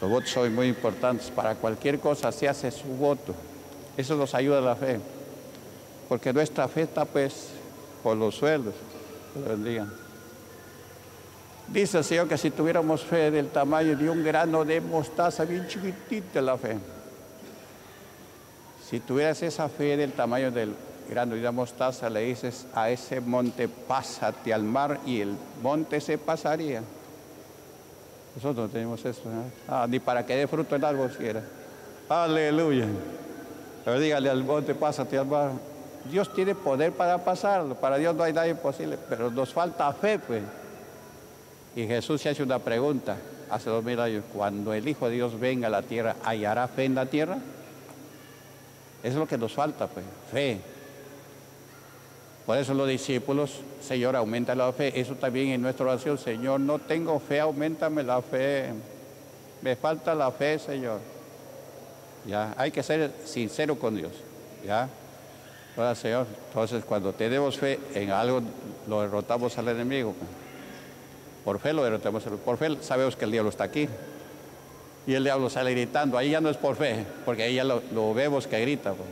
Los votos son muy importantes. Para cualquier cosa se hace su voto. Eso nos ayuda a la fe. Porque nuestra fe está pues por los suelos. Dice el Señor que si tuviéramos fe del tamaño de un grano de mostaza, bien chiquitita la fe. Si tuvieras esa fe del tamaño del grano de la mostaza, le dices a ese monte, pásate al mar, y el monte se pasaría. Nosotros no tenemos eso, ¿no? Ni para que dé fruto el árbol siquiera. Aleluya. Pero dígale al monte, pásate al mar. Dios tiene poder para pasarlo. Para Dios no hay nada imposible. Pero nos falta fe, pues. Y Jesús se hace una pregunta hace 2000 años. Cuando el Hijo de Dios venga a la tierra, ¿hallará fe en la tierra? Eso es lo que nos falta, pues. Fe. Por eso los discípulos, Señor, aumenta la fe. Eso también en nuestra oración, Señor, no tengo fe, auméntame la fe. Me falta la fe, Señor. Ya, hay que ser sincero con Dios, ya. Ahora, Señor, entonces cuando tenemos fe en algo, lo derrotamos al enemigo. Por fe lo derrotamos, por fe sabemos que el diablo está aquí. Y el diablo sale gritando, ahí ya no es por fe, porque ahí ya lo vemos que grita, pues.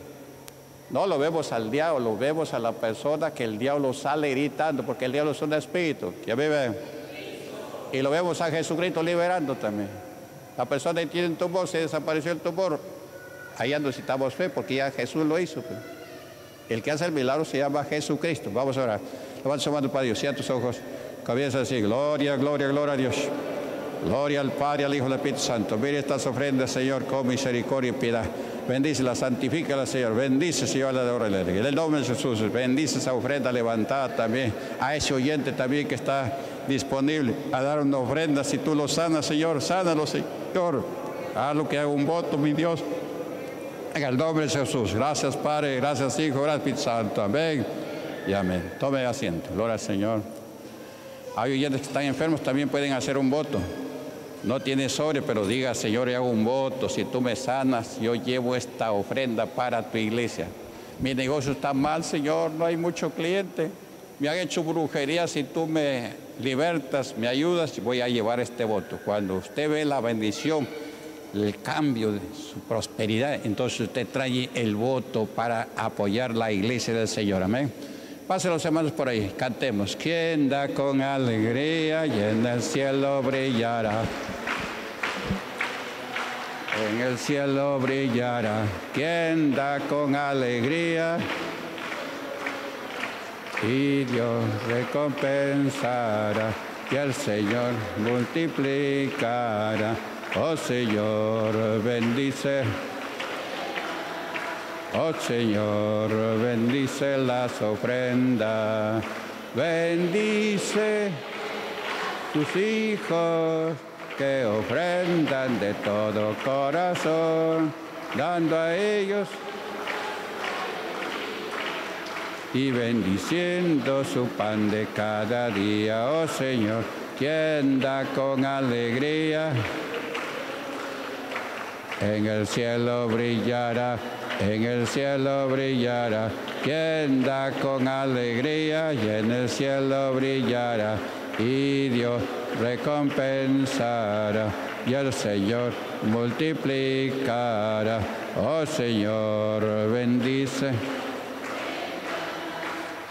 No lo vemos al diablo, lo vemos a la persona que el diablo sale gritando, porque el diablo es un espíritu que vive. Y lo vemos a Jesucristo liberando también. La persona que tiene un tumor, se desapareció el tumor. Ahí ya necesitamos fe, porque ya Jesús lo hizo. Pues. El que hace el milagro se llama Jesucristo. Vamos a orar. Levanta su mano para Dios, cierra tus ojos. Comienza a decir, gloria, gloria, gloria a Dios. Gloria al Padre, al Hijo y al Espíritu Santo. Mire estas ofrendas, Señor, con misericordia y piedad. Bendícela, santifícala, Señor. Bendice, Señor, la de ahora. En el nombre de Jesús, bendice esa ofrenda levantada también. A ese oyente también que está disponible a dar una ofrenda. Si tú lo sanas, Señor, sánalo, Señor. Haz lo que haga un voto, mi Dios. En el nombre de Jesús. Gracias, Padre. Gracias, Hijo. Gracias, Espíritu Santo. Amén. Y amén. Tome asiento. Gloria al Señor. Hay oyentes que están enfermos, también pueden hacer un voto. No tiene sobre, pero diga, Señor, yo hago un voto. Si tú me sanas, yo llevo esta ofrenda para tu iglesia. Mi negocio está mal, Señor, no hay muchos clientes. Me han hecho brujería. Si tú me libertas, me ayudas, voy a llevar este voto. Cuando usted ve la bendición, el cambio de su prosperidad, entonces usted trae el voto para apoyar la iglesia del Señor. Amén. Pasen los hermanos por ahí, cantemos. Quien da con alegría y en el cielo brillará. En el cielo brillará. Quien da con alegría y Dios recompensará. Y el Señor multiplicará. Oh Señor, bendice. Oh Señor, bendice las ofrendas, bendice tus hijos que ofrendan de todo corazón, dando a ellos y bendiciendo su pan de cada día. Oh Señor, quien da con alegría, en el cielo brillará. En el cielo brillará, quien da con alegría, y en el cielo brillará, y Dios recompensará, y el Señor multiplicará. Oh Señor, bendice.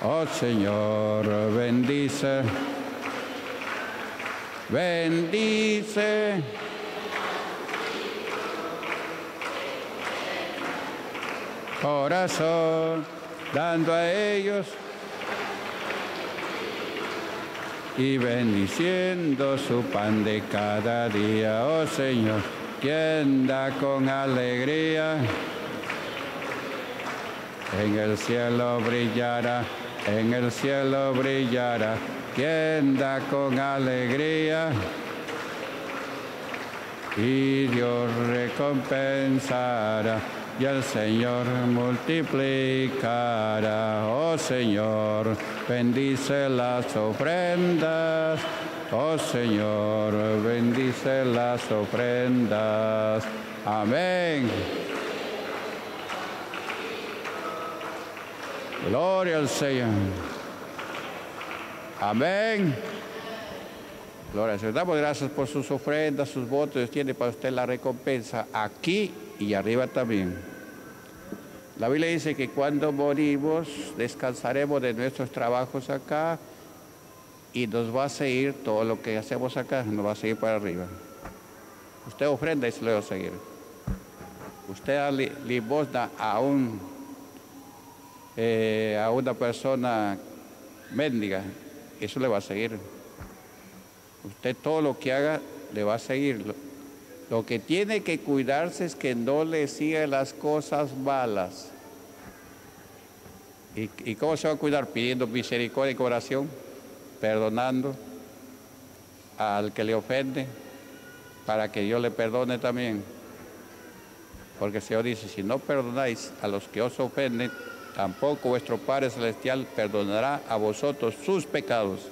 Oh Señor, bendice. Bendice. Corazón, dando a ellos y bendiciendo su pan de cada día. Oh Señor, quien da con alegría, en el cielo brillará, en el cielo brillará, quien da con alegría y Dios recompensará. Y el Señor multiplicará. Oh Señor, bendice las ofrendas. Oh Señor, bendice las ofrendas. Amén. Gloria al Señor. Amén. Gloria al Señor. Damos gracias por sus ofrendas, sus votos. Dios tiene para usted la recompensa aquí y arriba también. La Biblia dice que cuando morimos descansaremos de nuestros trabajos acá y nos va a seguir todo lo que hacemos acá, nos va a seguir para arriba. Usted ofrenda y se lo va a seguir. Usted da limosna a una persona mendiga, eso le va a seguir. Usted todo lo que haga le va a seguir. Lo que tiene que cuidarse es que no le siga las cosas malas. ¿Y cómo se va a cuidar? Pidiendo misericordia y oración, perdonando al que le ofende, para que Dios le perdone también. Porque el Señor dice, si no perdonáis a los que os ofenden, tampoco vuestro Padre Celestial perdonará a vosotros sus pecados.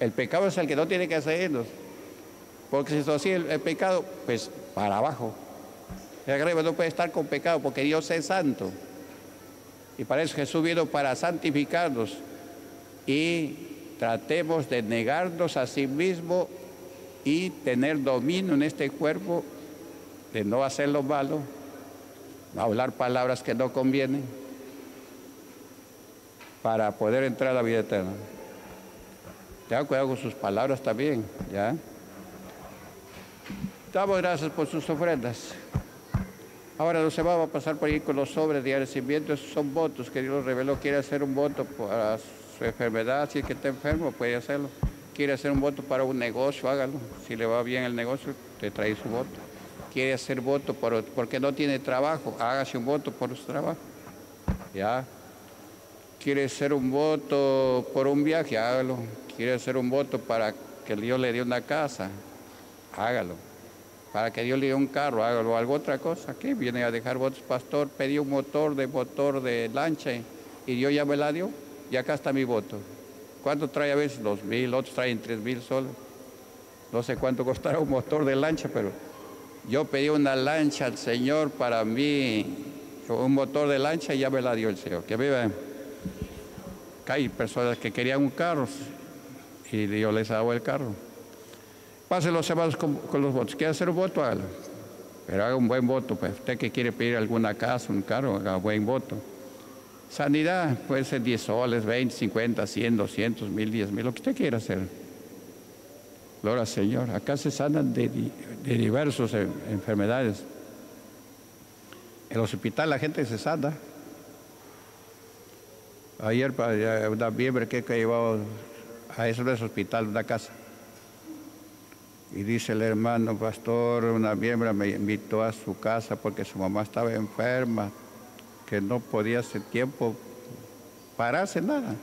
El pecado es el que no tiene que hacernos. Porque si es así el pecado, pues para abajo. El grave no puede estar con pecado porque Dios es santo. Y para eso Jesús vino, para santificarnos. Y tratemos de negarnos a sí mismo y tener dominio en este cuerpo, de no hacer lo malo, no hablar palabras que no convienen, para poder entrar a la vida eterna. Tengan cuidado con sus palabras también, ¿ya? Damos gracias por sus ofrendas. Ahora los hermanos van a pasar por ahí con los sobres de agradecimiento. Esos son votos que Dios los reveló. Quiere hacer un voto para su enfermedad, si es que está enfermo, puede hacerlo. Quiere hacer un voto para un negocio, hágalo. Si le va bien el negocio, te trae su voto. Quiere hacer voto porque no tiene trabajo, hágase un voto por su trabajo, ¿ya? Quiere hacer un voto por un viaje, hágalo. Quiere hacer un voto para que Dios le dé una casa, hágalo. Para que Dios le dé un carro, hágalo. Algo otra cosa, ¿qué? Viene a dejar votos, pastor, pedí un motor de lancha y Dios ya me la dio y acá está mi voto. ¿Cuánto trae a veces? 2.000, otros traen 3.000 soles. No sé cuánto costará un motor de lancha, pero yo pedí una lancha al Señor para mí, un motor de lancha, y ya me la dio el Señor. Que viva. Hay personas que querían un carro y Dios les daba el carro. Pasen los hermanos con los votos. ¿Quiere hacer un voto? Hágalo. Pero haga un buen voto. Pues usted que quiere pedir alguna casa, un carro, haga un buen voto. Sanidad, puede ser 10 soles, 20, 50, 100, 200, 1000, 10.000, lo que usted quiera hacer. Gloria al Señor. Acá se sanan de diversas enfermedades. En el hospital la gente se sana. Ayer una fiebre que llevaba a eso del hospital, una casa. Y dice el hermano, pastor, una fiebre me invitó a su casa porque su mamá estaba enferma, que no podía hace tiempo pararse nada,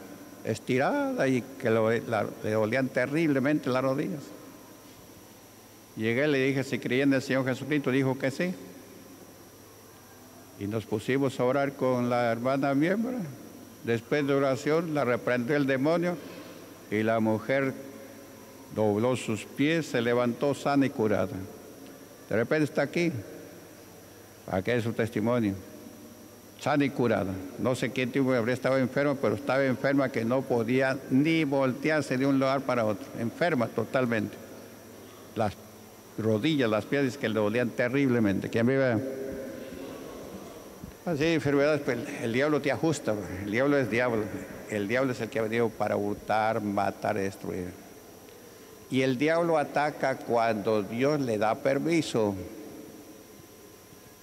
estirada, y que le dolían terriblemente las rodillas. Llegué y le dije si creía en el Señor Jesucristo, dijo que sí. Y nos pusimos a orar con la hermana miembro. Después de oración la reprendió el demonio y la mujer dobló sus pies, se levantó sana y curada. De repente está aquí, aquí es su testimonio. Sana y curada. No sé qué tiempo habría estado enferma, pero estaba enferma que no podía ni voltearse de un lugar para otro. Enferma totalmente. Las rodillas, las piernas que le dolían terriblemente. ¿Quién vive? Así, enfermedades, pues, el diablo te ajusta. El diablo es diablo. El diablo es el que ha venido para hurtar, matar, destruir. Y el diablo ataca cuando Dios le da permiso.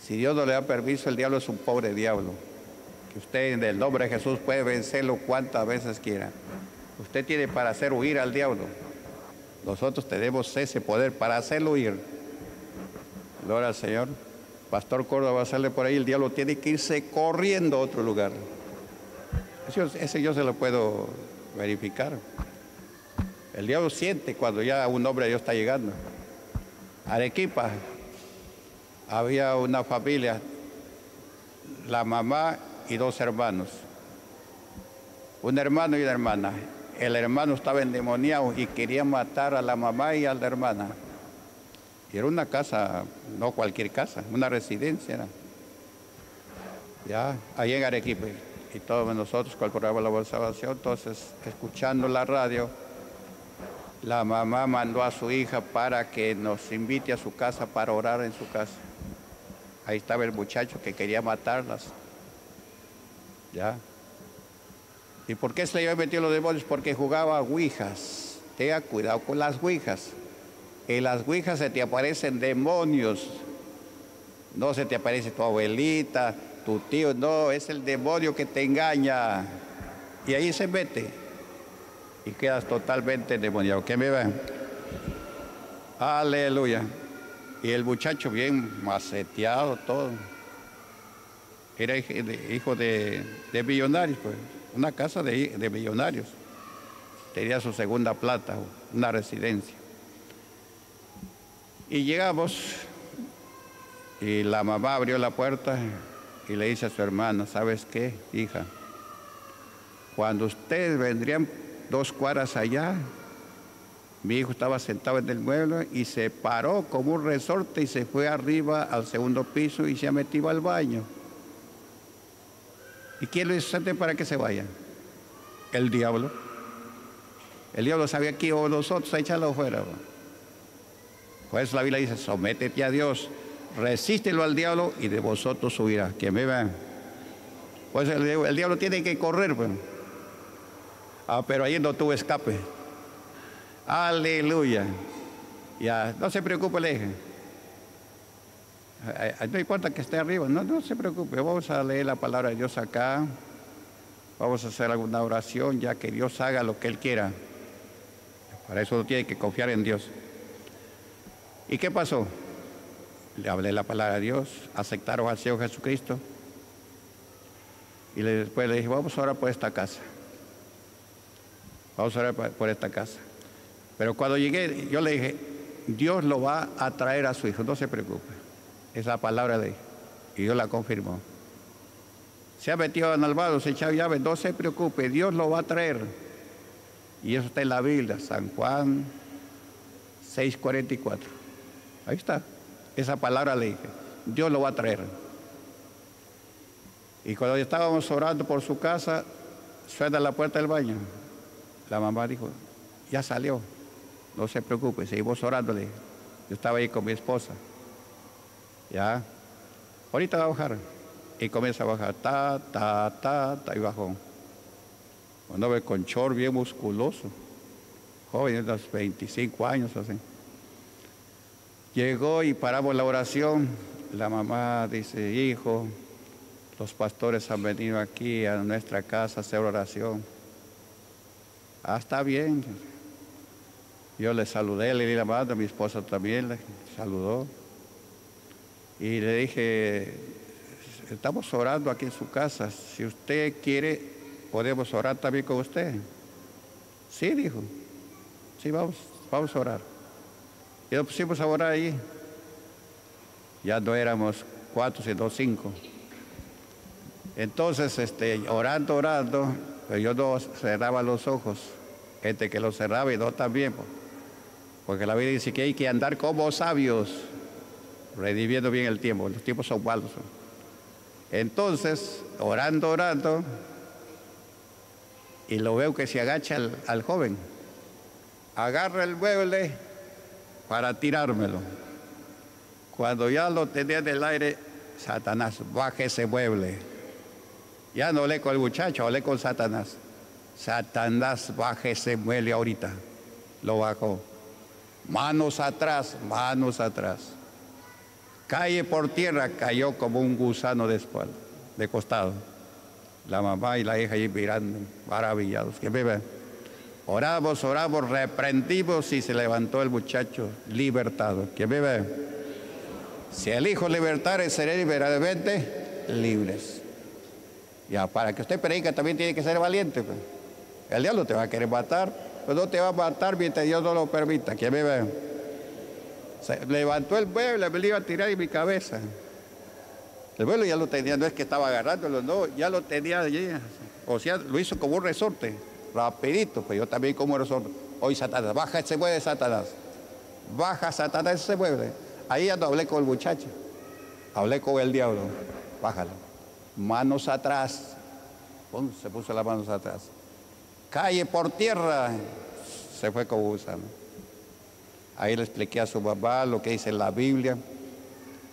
Si Dios no le da permiso, el diablo es un pobre diablo. Que usted en el nombre de Jesús puede vencerlo cuantas veces quiera. Usted tiene para hacer huir al diablo. Nosotros tenemos ese poder para hacerlo huir. Gloria al Señor. Pastor Córdoba, sale por ahí, el diablo tiene que irse corriendo a otro lugar. Ese yo se lo puedo verificar. El diablo siente cuando ya un hombre de Dios está llegando. Arequipa. Había una familia, la mamá y dos hermanos, un hermano y una hermana. El hermano estaba endemoniado y quería matar a la mamá y a la hermana. Y era una casa, no cualquier casa, una residencia era. Ya, ahí en Arequipa. Y todos nosotros, con el programa La Voz de Salvación, entonces, escuchando la radio, La mamá mandó a su hija para que nos invite a su casa para orar en su casa. Ahí estaba el muchacho que quería matarlas. ¿Ya? ¿Y por qué se le había metido los demonios? Porque jugaba a ouijas. Tenga cuidado con las ouijas. En las ouijas se te aparecen demonios. No se te aparece tu abuelita, tu tío. No, es el demonio que te engaña. Y ahí se mete. Y quedas totalmente endemoniado. ¿Qué me ven? Aleluya. Y el muchacho bien maceteado, todo. Era hijo de millonarios, pues. Una casa de millonarios. Tenía su segunda plata, una residencia. Y llegamos, y la mamá abrió la puerta y le dice a su hermana, ¿sabes qué, hija? Cuando ustedes vendrían 2 cuadras allá, mi hijo estaba sentado en el mueble y se paró como un resorte y se fue arriba al segundo piso y se ha metido al baño. ¿Y quién lo hizo antes para que se vaya? El diablo. El diablo sabía aquí o nosotros, échalo fuera. Por eso la Biblia dice, sométete a Dios, resístelo al diablo y de vosotros subirá. ¿Quién me va? Pues el diablo tiene que correr. Pues. Ah, pero ahí no tuvo escape. Aleluya. Ya, no se preocupe, le dije. No importa que esté arriba, no se preocupe, vamos a leer la palabra de Dios acá, vamos a hacer alguna oración ya que Dios haga lo que Él quiera. Para eso tiene que confiar en Dios. ¿Y qué pasó? Le hablé la palabra de Dios, aceptaron al Señor Jesucristo y después le dije, vamos a orar por esta casa. Vamos a orar por esta casa. Pero cuando llegué, yo le dije, Dios lo va a traer a su hijo, no se preocupe. Es la palabra de él. Y Dios la confirmó. Se ha metido en malvado, se echa llave, no se preocupe, Dios lo va a traer. Y eso está en la Biblia, San Juan 6:44. Ahí está. Esa palabra le dije, Dios lo va a traer. Y cuando estábamos orando por su casa, suena la puerta del baño. La mamá dijo, ya salió, no se preocupe, seguimos orándole. Yo estaba ahí con mi esposa. Ya, ahorita va a bajar. Y comienza a bajar, ta, ta, ta, ta, y bajó. Cuando ve con chor bien musculoso, joven, de unos 25 años así. Llegó y paramos la oración. La mamá dice, hijo, los pastores han venido aquí a nuestra casa a hacer oración. Ah, está bien. Yo le saludé, le di la mano, mi esposa también le saludó. Y le dije, estamos orando aquí en su casa. Si usted quiere, podemos orar también con usted. Sí, dijo. Sí, vamos a orar. Y nos pusimos a orar allí. Ya no éramos 4, sino 5. Entonces, orando, pero yo no cerraba los ojos. Gente que los cerraba y no también. Porque la Biblia dice que hay que andar como sabios, rediviendo bien el tiempo, los tiempos son malos. Entonces, orando, y lo veo que se agacha al joven. Agarra el mueble para tirármelo. Cuando ya lo tenía en el aire, Satanás, baja ese mueble. Ya no hablé con el muchacho, hablé con Satanás. Satanás, baja ese mueble ahorita. Lo bajó. Manos atrás, manos atrás. Calle por tierra, cayó como un gusano de espalda, de costado. La mamá y la hija allí mirando, maravillados. Que bebé. Oramos, reprendimos y se levantó el muchacho libertado. Que bebé. Si el hijo libertare, seré verdaderamente libres. Ya, para que usted predica también tiene que ser valiente. Pues. El diablo te va a querer matar, pero no te va a matar mientras Dios no lo permita. Que bebé. Se levantó el mueble, me lo iba a tirar en mi cabeza. El mueble ya lo tenía, no es que estaba agarrándolo, no, ya lo tenía allí. O sea, lo hizo como un resorte, rapidito, pues yo también como un resorte. Hoy Satanás, baja ese mueble, Satanás. Baja Satanás ese mueble. Ahí ya no hablé con el muchacho, hablé con el diablo. Bájalo. Manos atrás. Pum, se puso las manos atrás. Calle por tierra. se fue con USA, ¿no? Ahí le expliqué a su papá lo que dice la Biblia,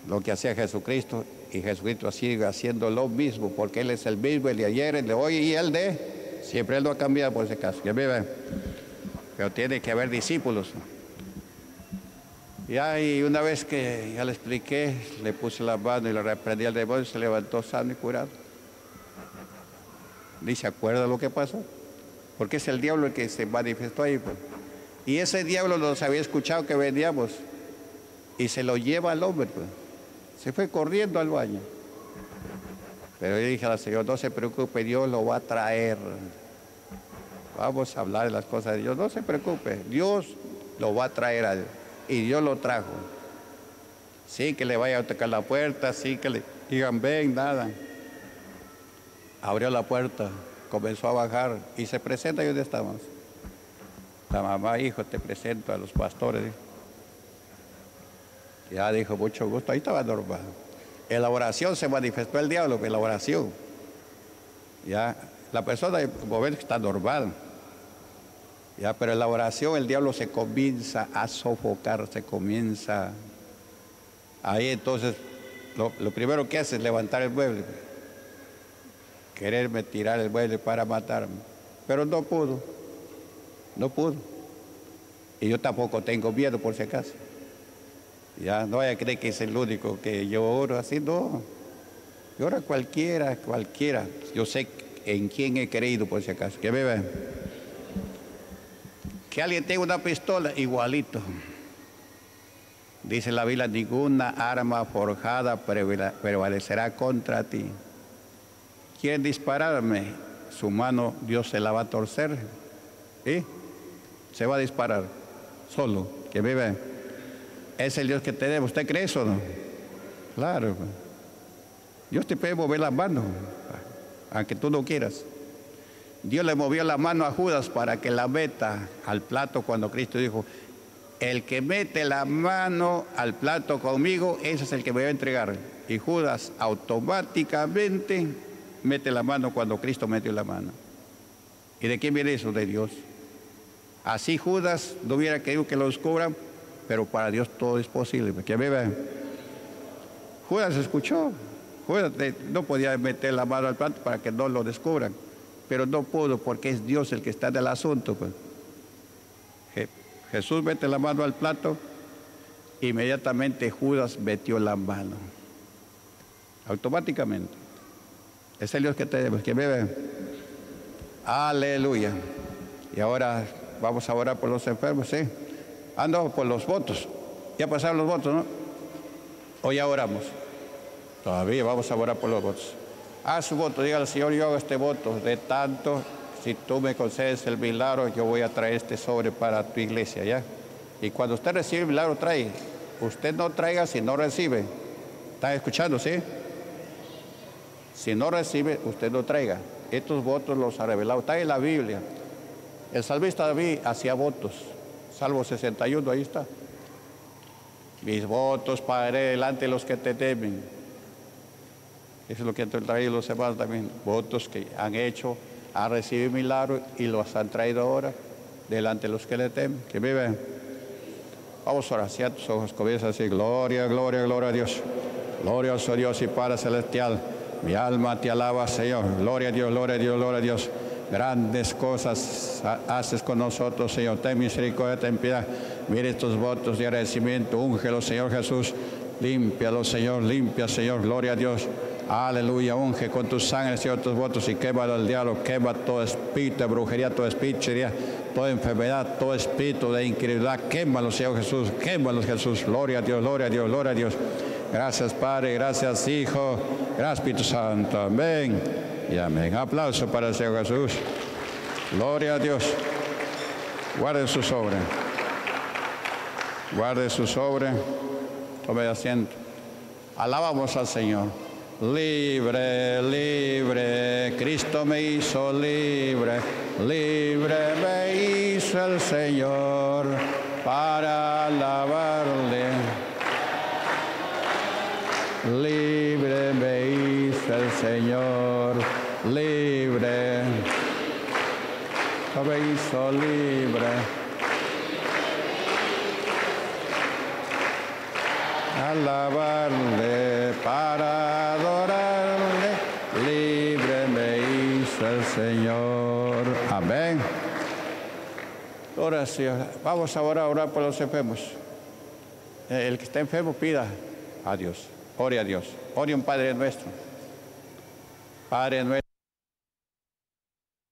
lo que hacía Jesucristo, y Jesucristo sigue haciendo lo mismo, porque Él es el mismo, el de ayer, el de hoy y el de siempre. Él no ha cambiado por ese caso. Pero tiene que haber discípulos, ¿no? Ya, y una vez que ya le expliqué, le puse la mano y le reprendí al demonio, se levantó sano y curado. Ni se acuerda lo que pasó, porque es el diablo el que se manifestó ahí, pues. Y ese diablo nos había escuchado que veníamos y se lo lleva al hombre, pues. Se fue corriendo al baño. Pero yo dije a la señora, no se preocupe, Dios lo va a traer. Vamos a hablar de las cosas de Dios, no se preocupe, Dios lo va a traer a Dios. Y Dios lo trajo. Sí, que le vaya a tocar la puerta, sí, que le digan, ven, nada. Abrió la puerta, comenzó a bajar y se presenta. ¿Y dónde estamos? La mamá, hijo, te presento a los pastores. Ya dijo, mucho gusto. Ahí estaba normal. En la oración se manifestó el diablo, en la oración. Ya, la persona, como ven, está normal. Ya, pero en la oración el diablo se comienza a sofocar, se comienza. Ahí entonces, lo primero que hace es levantar el mueble. Quererme tirar el mueble para matarme. Pero no pudo, no pudo. Y yo tampoco tengo miedo, por si acaso. Ya, no vaya a creer que es el único que yo oro así, no. Yo oro a cualquiera, cualquiera. Yo sé en quién he creído, por si acaso. Que me vean. Que alguien tenga una pistola, igualito. Dice la Biblia, ninguna arma forjada prevalecerá contra ti. Quieren dispararme, su mano Dios se la va a torcer. ¿Sí? Se va a disparar, solo, que vive. Es el Dios que tenemos. ¿Usted cree eso o no? Claro. Dios te puede mover las manos, aunque tú no quieras. Dios le movió la mano a Judas para que la meta al plato cuando Cristo dijo, el que mete la mano al plato conmigo, ese es el que me va a entregar. Y Judas automáticamente mete la mano cuando Cristo metió la mano. ¿Y de quién viene eso? De Dios. Así Judas no hubiera querido que lo descubran, pero para Dios todo es posible. Que viva. Judas escuchó. Judas no podía meter la mano al plato para que no lo descubran. Pero no pudo porque es Dios el que está en el asunto, pues. Jesús mete la mano al plato, inmediatamente Judas metió la mano. Automáticamente. Es el Dios que tenemos, que me ve. Aleluya. Y ahora vamos a orar por los enfermos, ¿sí? Ah, no, por los votos. Ya pasaron los votos, ¿no? O ya oramos. Todavía vamos a orar por los votos. Haz su voto, dígale, Señor, yo hago este voto de tanto, si tú me concedes el milagro, yo voy a traer este sobre para tu iglesia, ¿ya? Y cuando usted recibe el milagro, trae. Usted no traiga si no recibe. ¿Están escuchando, sí? Si no recibe, usted no traiga. Estos votos los ha revelado. Está en la Biblia. El salmista David hacía votos. Salmo 61, ahí está. Mis votos pagaré delante de los que te temen. Eso es lo que han traído los hermanos también. Votos que han hecho, han recibido milagros y los han traído ahora delante de los que le temen. Que viven. Vamos a orar. Si a tus ojos comienza a decir, gloria, gloria, gloria a Dios. Glorioso Dios y Padre celestial. Mi alma te alaba, Señor. Gloria a Dios, gloria a Dios, gloria a Dios. Grandes cosas haces con nosotros, Señor. Ten misericordia, ten piedad. Mire estos votos de agradecimiento. Úngelos, Señor Jesús. Límpialos, Señor. Limpia, Señor. Gloria a Dios. Aleluya, unge con tu sangre, Señor, tus votos y quema el diablo, quema todo espíritu de brujería, todo espíritu, toda enfermedad, todo espíritu de incredulidad, quémalo, Señor Jesús, quémalo, Jesús, gloria a Dios, gloria a Dios, gloria a Dios. Gracias, Padre, gracias, Hijo, gracias, Espíritu Santo, amén y amén. Aplauso para el Señor Jesús, gloria a Dios. Guarden sus obras, guarden sus obras, tome asiento. Alabamos al Señor. Libre, libre, Cristo me hizo libre, libre me hizo el Señor para alabarle. Libre me hizo el Señor, libre, me hizo libre. alabarle, para adorarle, libre me hizo el Señor. Amén. Oración. Vamos ahora a orar por los enfermos. El que está enfermo pida a Dios, ore a Dios, ore un Padre nuestro. Padre nuestro,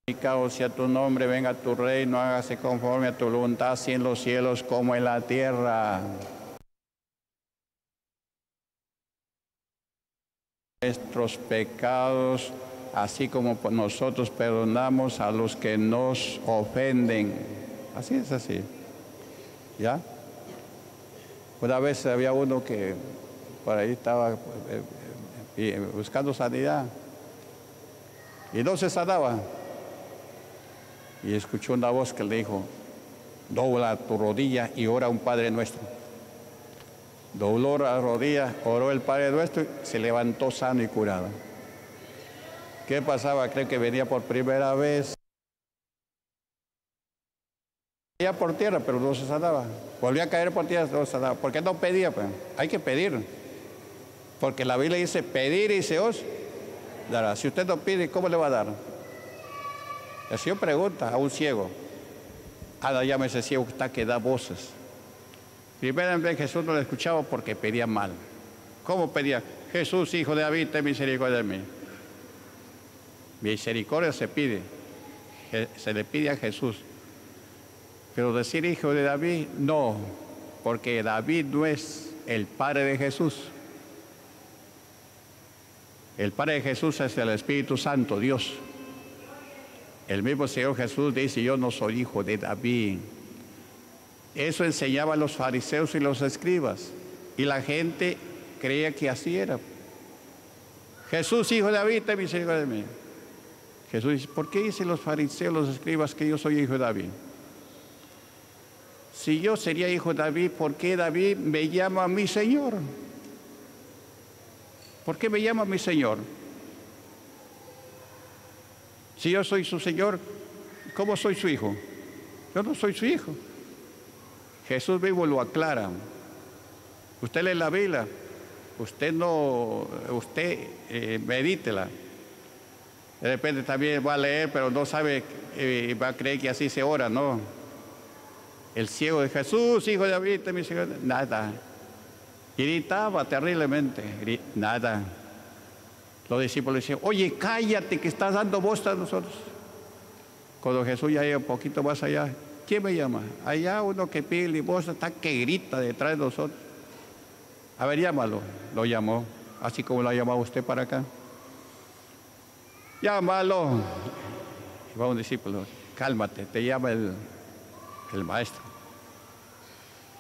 santificado sea tu nombre, venga tu reino, hágase conforme a tu voluntad, así en los cielos como en la tierra. Nuestros pecados, así como nosotros perdonamos a los que nos ofenden. Así es, así. ¿Ya? Una vez había uno que por ahí estaba buscando sanidad y no se sanaba. Y escuchó una voz que le dijo, dobla tu rodilla y ora un Padre Nuestro. Dobló la rodilla, oró el Padre Nuestro, y se levantó sano y curado. ¿Qué pasaba? Creo que venía por primera vez. Venía por tierra, pero no se sanaba. Volvió a caer por tierra, no se sanaba. ¿Por qué no pedía? Pues hay que pedir. Porque la Biblia dice, pedir y se os dará. Si usted no pide, ¿cómo le va a dar? El Señor pregunta a un ciego. Ahora llama ese ciego que está que da voces. Primera vez Jesús no lo escuchaba porque pedía mal. ¿Cómo pedía? Jesús, hijo de David, ten misericordia de mí. Misericordia se pide. Se le pide a Jesús. Pero decir hijo de David, no. Porque David no es el padre de Jesús. El padre de Jesús es el Espíritu Santo, Dios. El mismo Señor Jesús dice, yo no soy hijo de David. Eso enseñaba a los fariseos y los escribas. Y la gente creía que así era. Jesús, hijo de David, ten misericordia de mí. Jesús dice, ¿por qué dicen los fariseos, los escribas, que yo soy hijo de David? Si yo sería hijo de David, ¿por qué David me llama mi Señor? ¿Por qué me llama mi Señor? Si yo soy su Señor, ¿cómo soy su hijo? Yo no soy su hijo. Jesús mismo lo aclara. Usted lee la Biblia, usted no, medítela. De repente también va a leer, pero no sabe, va a creer que así se ora, no. El ciego de Jesús, hijo de David, mi Señor, nada. Gritaba terriblemente, nada. Los discípulos decían, oye, cállate que estás dando voz a nosotros. Cuando Jesús ya llega un poquito más allá, ¿quién me llama? Allá uno que pide limosna está que grita detrás de nosotros. A ver, llámalo. Lo llamó, así como lo ha llamado usted para acá. Llámalo. Y va un discípulo, cálmate, te llama el maestro.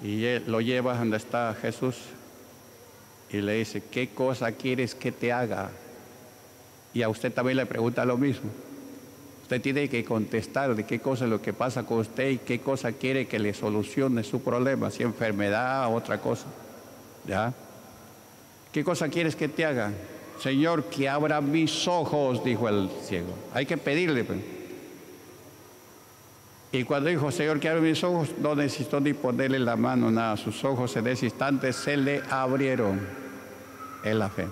Y él lo lleva donde está Jesús y le dice, ¿qué cosa quieres que te haga? Y a usted también le pregunta lo mismo. Usted tiene que contestar de qué cosa es lo que pasa con usted y qué cosa quiere que le solucione su problema, si enfermedad o otra cosa. ¿Ya? ¿Qué cosa quieres que te haga? Señor, que abra mis ojos, dijo el ciego. Hay que pedirle. Y cuando dijo, Señor, que abra mis ojos, no necesitó ni ponerle la mano, nada. Sus ojos en ese instante se le abrieron. Es la fe.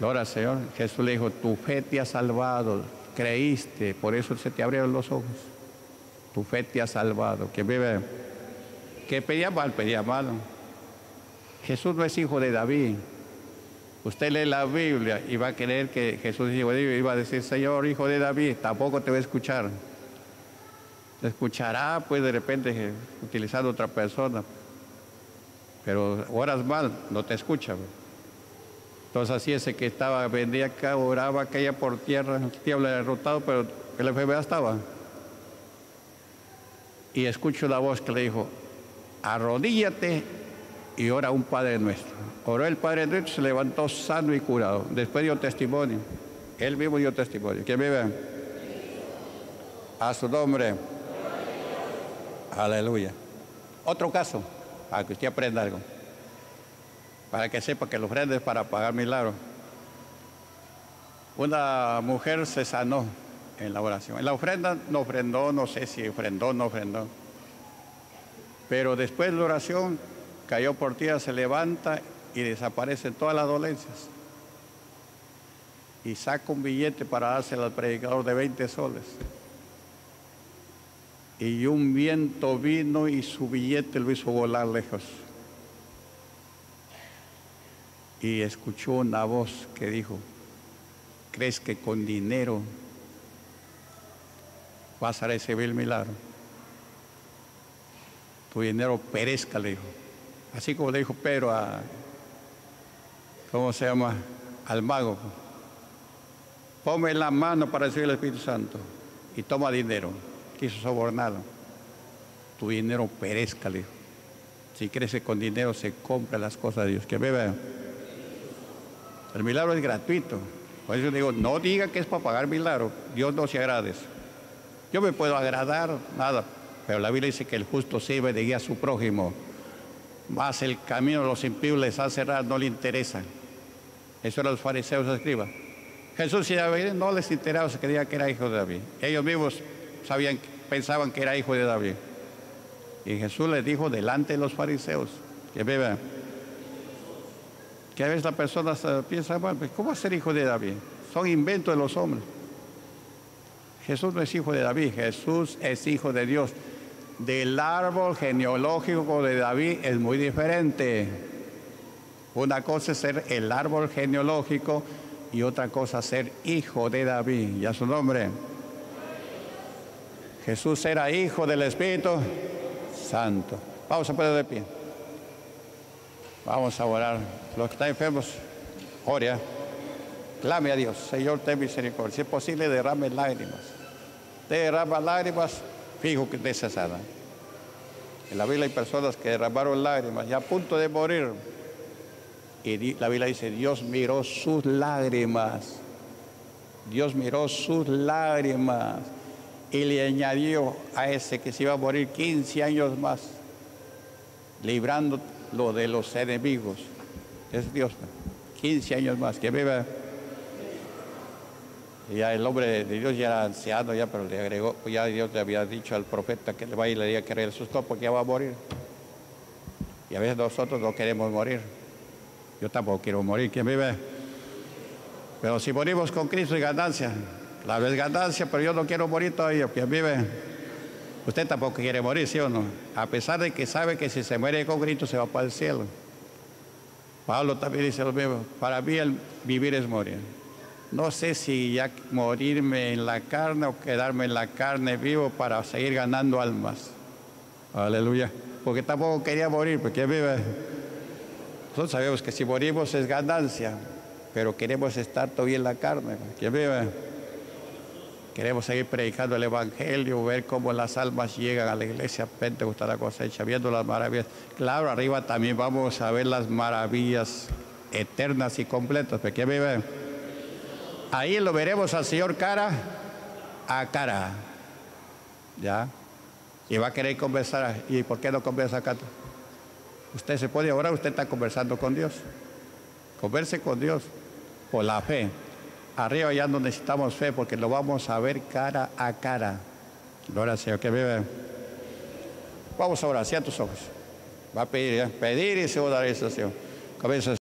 Ahora, Señor, Jesús le dijo, tu fe te ha salvado, creíste, por eso se te abrieron los ojos. Tu fe te ha salvado. Que vive, que pedía mal, pedía malo. Jesús no es hijo de David. Usted lee la Biblia y va a creer que Jesús es hijo de David y va a decir, Señor, hijo de David, tampoco te va a escuchar. Te escuchará, pues, de repente, utilizando otra persona. Pero oras mal, no te escucha. Entonces así ese que estaba, vendía acá, oraba, caía por tierra, el diablo era derrotado, pero la enfermedad estaba. Y escucho la voz que le dijo, arrodíllate y ora un Padre Nuestro. Oró el Padre Nuestro, se levantó sano y curado. Después dio testimonio, él mismo dio testimonio. ¿Quién vive? A su nombre. Aleluya. Otro caso, para que usted aprenda algo. Para que sepa que la ofrenda es para pagar milagros. Una mujer se sanó en la oración. En la ofrenda no ofrendó, no sé si ofrendó, no ofrendó. Pero después de la oración cayó por tierra, se levanta y desaparecen todas las dolencias. Y saca un billete para dárselo al predicador de 20 soles. Y un viento vino y su billete lo hizo volar lejos. Y escuchó una voz que dijo: ¿crees que con dinero vas a recibir el milagro? Tu dinero perezca, le dijo. Así como le dijo Pedro a, ¿cómo se llama?, al mago. Ponme la mano para recibir el Espíritu Santo y toma dinero. Quiso sobornarlo. Tu dinero perezca, le dijo. Si crece con dinero se compra las cosas de Dios. Que beba. El milagro es gratuito. Por eso digo, no diga que es para pagar milagro. Dios no se agrade. Yo me puedo agradar, nada. Pero la Biblia dice que el justo sirve de guía a su prójimo. Más el camino de los impíos les hace cerrar, no le interesa. Eso eran los fariseos escribas. Jesús y David no les interesaba, se creía que era hijo de David. Ellos mismos sabían, pensaban que era hijo de David. Y Jesús les dijo delante de los fariseos que beban. Que a veces las personas piensan, ¿cómo va a ser hijo de David? Son inventos de los hombres. Jesús no es hijo de David, Jesús es hijo de Dios. Del árbol genealógico de David es muy diferente. Una cosa es ser el árbol genealógico y otra cosa ser hijo de David. ¿Ya su nombre? Jesús era hijo del Espíritu Santo. Vamos a poner de pie. Vamos a orar. Los que están enfermos, ore. Clame a Dios. Señor, ten misericordia. Si es posible, derrame lágrimas. Derrama lágrimas, fijo que te cesará. En la Biblia hay personas que derramaron lágrimas ya a punto de morir. Y la Biblia dice, Dios miró sus lágrimas. Dios miró sus lágrimas. Y le añadió a ese que se iba a morir 15 años más, librándolo de los enemigos. Es Dios, 15 años más, que viva. Y ya el hombre de Dios ya era anciano, ya, pero le agregó, ya Dios le había dicho al profeta que le vaya y le diga que resucitó porque ya va a morir. Y a veces nosotros no queremos morir. Yo tampoco quiero morir, que viva. Pero si morimos con Cristo es ganancia. La vez ganancia, pero yo no quiero morir todavía. Quien vive, usted tampoco quiere morir, ¿sí o no? A pesar de que sabe que si se muere con Cristo se va para el cielo. Pablo también dice lo mismo. Para mí el vivir es morir. No sé si ya morirme en la carne o quedarme en la carne vivo para seguir ganando almas. Aleluya. Porque tampoco quería morir, porque vive. Nosotros sabemos que si morimos es ganancia, pero queremos estar todavía en la carne. ¿Quién vive? Queremos seguir predicando el Evangelio, ver cómo las almas llegan a la iglesia Pentecostal La Cosecha, viendo las maravillas. Claro, arriba también vamos a ver las maravillas eternas y completas. ¿Qué vive? Ahí lo veremos al Señor cara a cara. ¿Ya? Y va a querer conversar. ¿Y por qué no conversa acá? Usted se puede orar, usted está conversando con Dios. Converse con Dios por la fe. Arriba ya no necesitamos fe porque lo vamos a ver cara a cara. Gloria al Señor, que vive. Vamos a orar, cierra tus ojos. Va a pedir, ¿eh? Pedir y se va a dar esa acción. Comienza.